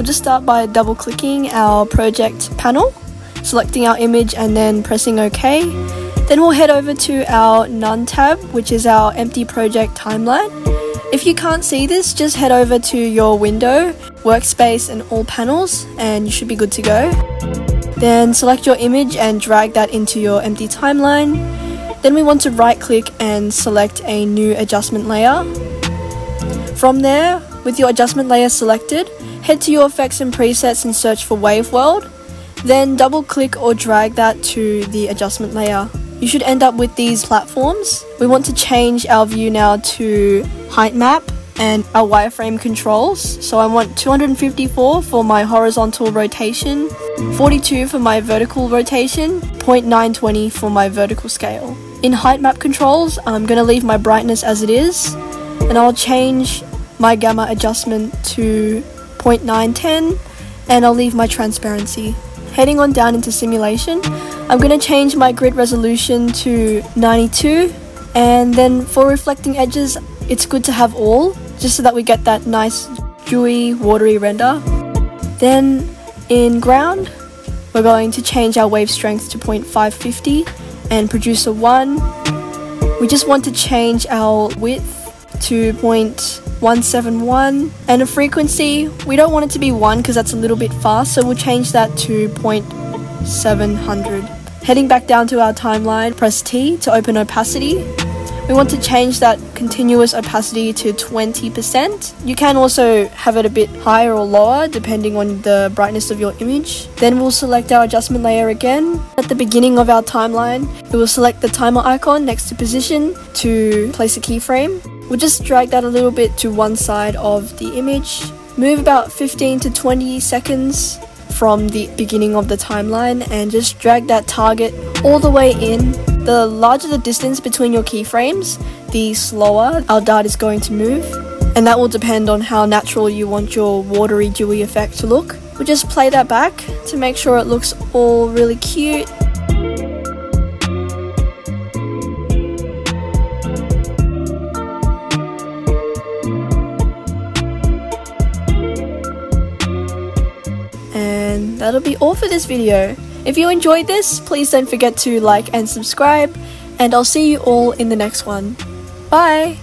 We'll just start by double clicking our project panel, selecting our image and then pressing OK. Then we'll head over to our None tab, which is our empty project timeline. If you can't see this, just head over to your window, workspace and all panels, and you should be good to go. Then select your image and drag that into your empty timeline. Then we want to right click and select a new adjustment layer. From there, with your adjustment layer selected, head to your effects and presets and search for Wave World. Then double click or drag that to the adjustment layer. You should end up with these platforms. We want to change our view now to height map and our wireframe controls. So I want 254 for my horizontal rotation, 42 for my vertical rotation, 0.920 for my vertical scale. In height map controls, I'm going to leave my brightness as it is, and I'll change my gamma adjustment to 0.910, and I'll leave my transparency. Heading on down into simulation, I'm going to change my grid resolution to 92, and then for reflecting edges, it's good to have all, just so that we get that nice dewy, watery render. Then in ground, we're going to change our wave strength to 0.550 and producer 1. We just want to change our width to 0.171, and a frequency, we don't want it to be 1 because that's a little bit fast, so we'll change that to 0.700. Heading back down to our timeline, press T to open opacity. We want to change that continuous opacity to 20%. You can also have it a bit higher or lower depending on the brightness of your image. Then we'll select our adjustment layer again. At the beginning of our timeline, we will select the timer icon next to position to place a keyframe. We'll just drag that a little bit to one side of the image. Move about 15 to 20 seconds from the beginning of the timeline and just drag that target all the way in. The larger the distance between your keyframes, the slower our dart is going to move. And that will depend on how natural you want your watery, dewy effect to look. We'll just play that back to make sure it looks all really cute. And that'll be all for this video. If you enjoyed this, please don't forget to like and subscribe, and I'll see you all in the next one. Bye!